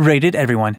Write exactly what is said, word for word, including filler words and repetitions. rated everyone.